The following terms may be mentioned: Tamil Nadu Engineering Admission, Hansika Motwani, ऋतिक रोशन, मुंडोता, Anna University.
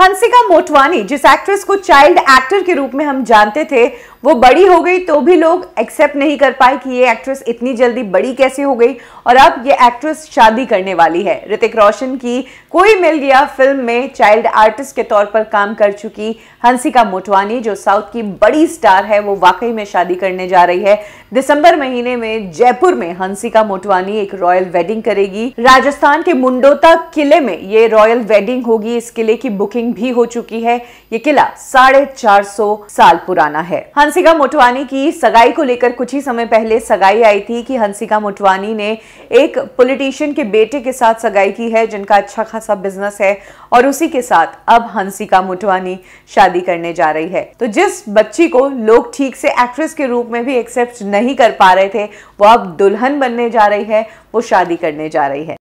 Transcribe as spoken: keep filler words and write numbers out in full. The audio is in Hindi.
हंसिका मोटवानी, जिस एक्ट्रेस को चाइल्ड एक्टर के रूप में हम जानते थे, वो बड़ी हो गई तो भी लोग एक्सेप्ट नहीं कर पाए कि ये एक्ट्रेस इतनी जल्दी बड़ी कैसे हो गई, और अब ये एक्ट्रेस शादी करने वाली है। ऋतिक रोशन की कोई मिल गया फिल्म में चाइल्ड आर्टिस्ट के तौर पर काम कर चुकी हंसिका मोटवानी, जो साउथ की बड़ी स्टार है, वो वाकई में शादी करने जा रही है। दिसंबर महीने में जयपुर में हंसिका मोटवानी एक रॉयल वेडिंग करेगी। राजस्थान के मुंडोता किले में ये रॉयल वेडिंग होगी। इस किले की बुकिंग भी हो चुकी है। ये किला साढ़े चार सौ साल पुराना है। हंसिका मोटवानी की सगाई को लेकर कुछ ही समय पहले सगाई आई थी कि हंसिका मोटवानी ने एक पॉलिटिशियन के बेटे के साथ सगाई की है, जिनका अच्छा खासा बिजनेस है, और उसी के साथ अब हंसिका मोटवानी शादी करने जा रही है। तो जिस बच्ची को लोग ठीक से एक्ट्रेस के रूप में भी एक्सेप्ट नहीं कर पा रहे थे, वो अब दुल्हन बनने जा रही है, वो शादी करने जा रही है।